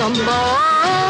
somebody.